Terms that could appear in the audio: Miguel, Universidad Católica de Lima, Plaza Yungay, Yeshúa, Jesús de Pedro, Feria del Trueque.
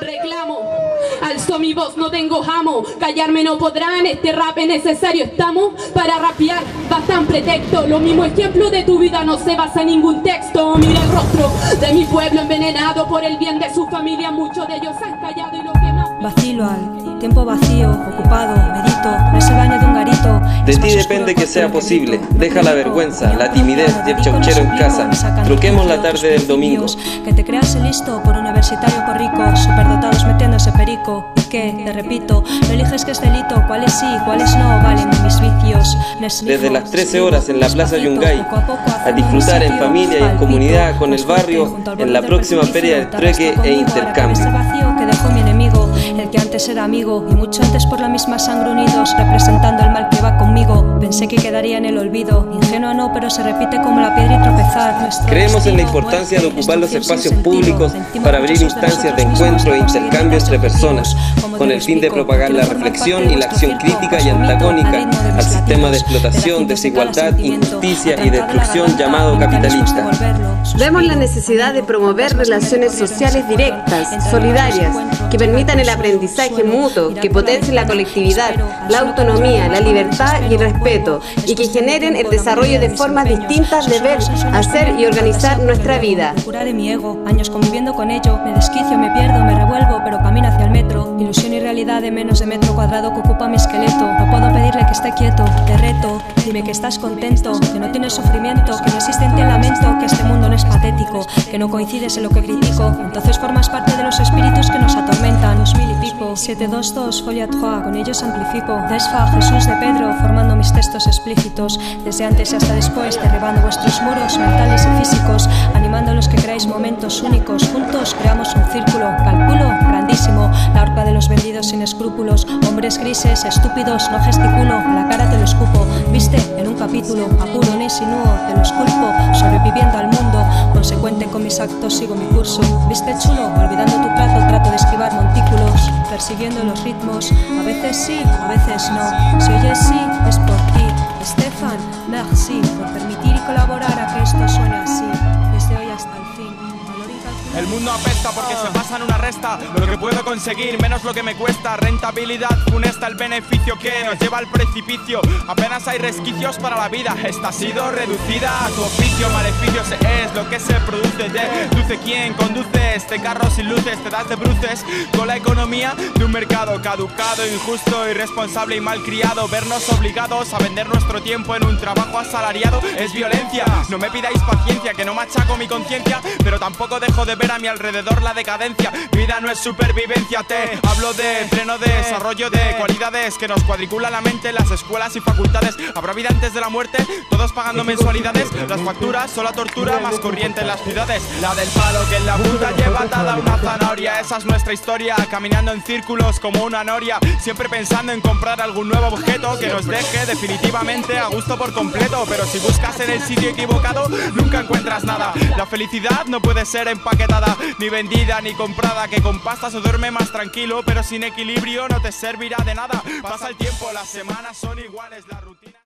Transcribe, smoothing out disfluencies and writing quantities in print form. Reclamo, alzo mi voz, no tengo jamo, callarme no podrán, este rap es necesario, estamos para rapear, bastan pretexto, lo mismo ejemplo de tu vida no se basa en ningún texto, mira el rostro de mi pueblo envenenado por el bien de su familia, muchos de ellos han callado y los demás... Vacilo al tiempo vacío, ocupado, medito, no es el baño de un garito. De ti depende que sea posible, deja la vergüenza, la timidez y el chauchero en casa, truquemos la tarde del domingo. Que te creas listo por universitario por rico, superdotados metiéndose perico. Que, te repito, no eliges que es delito, cuáles sí, cuáles no valen mis vicios. Desde las 13 horas en la Plaza Yungay, a disfrutar en familia y en comunidad con el barrio en la próxima Feria del Trueque e Intercambio. Que dejó mi enemigo, el que antes era amigo y mucho antes por la misma sangre unidos, representando el mal que va conmigo. Pensé que quedaría en el olvido, ingenua no, pero se repite como la piedra y tropezar. Creemos en la importancia de ocupar los espacios públicos para abrir instancias de encuentro e intercambio entre personas, con el fin de propagar la reflexión y la acción crítica y antagónica al sistema de explotación, desigualdad, injusticia y destrucción llamado capitalista. Vemos la necesidad de promover relaciones sociales directas, solidarias, que permitan el aprendizaje mutuo, que potencien la colectividad, la autonomía, la libertad y el respeto, y que generen el desarrollo de formas distintas de ver, hacer y organizar nuestra vida. Curaré mi ego, años conviviendo con ello, me desquicio, me pierdo, me revuelvo, pero camino hacia el metro. Ilusión y realidad de menos de metro cuadrado que ocupa mi esqueleto. No puedo pedirle que esté quieto, te reto, dime que estás contento, que no tienes sufrimiento, que no existe en ti el lamento, que este mundo no es patético, que no coincides en lo que critico. Entonces formas parte de los espíritus que nos atormentan. 2000 y pico, 722, folia 3, con ellos amplifico. Desfa, Jesús de Pedro, formando mis textos explícitos. Desde antes hasta después, derribando vuestros muros mentales y físicos, animando a los que creáis momentos únicos. Juntos creamos un círculo, calculo, grandísimo, la horca de los vendidos sin escrúpulos, hombres grises, estúpidos, no gesticulo, a la cara te lo escupo, viste en un capítulo, apuro, no insinúo, te lo esculpo, sobreviviendo al mundo, consecuente con mis actos sigo mi curso, viste chulo, olvidando tu plato, trato de esquivar montículos, persiguiendo los ritmos, a veces sí, a veces no, si oyes sí, es por ti, Estefan, merci, por permitir y colaborar a que esto suene así, desde hoy hasta el fin. El mundo apesta porque se pasa en una resta. Lo que puedo conseguir menos lo que me cuesta. Rentabilidad funesta, el beneficio que nos lleva al precipicio. Apenas hay resquicios para la vida. Esta ha sido reducida a tu oficio. Maleficio se es lo que se produce. Deduce quien conduce este carro sin luces. Te das de bruces con la economía de un mercado caducado, injusto, irresponsable y malcriado. Vernos obligados a vender nuestro tiempo en un trabajo asalariado es violencia. No me pidáis paciencia, que no machaco mi conciencia, pero tampoco dejo de ver a mi alrededor la decadencia. Vida no es supervivencia, te hablo de pleno desarrollo de cualidades que nos cuadricula la mente, las escuelas y facultades. Habrá vida antes de la muerte, todos pagando mensualidades. Las facturas son la tortura más corriente en las ciudades. La del palo que en la punta lleva atada una zanahoria. Esa es nuestra historia, caminando en círculos como una noria, siempre pensando en comprar algún nuevo objeto que nos deje definitivamente a gusto por completo. Pero si buscas en el sitio equivocado, nunca encuentras nada. La felicidad no puede ser empaquetada, ni vendida ni comprada, que con pasta se duerme más tranquilo, pero sin equilibrio no te servirá de nada. Pasa el tiempo, las semanas son iguales, la rutina...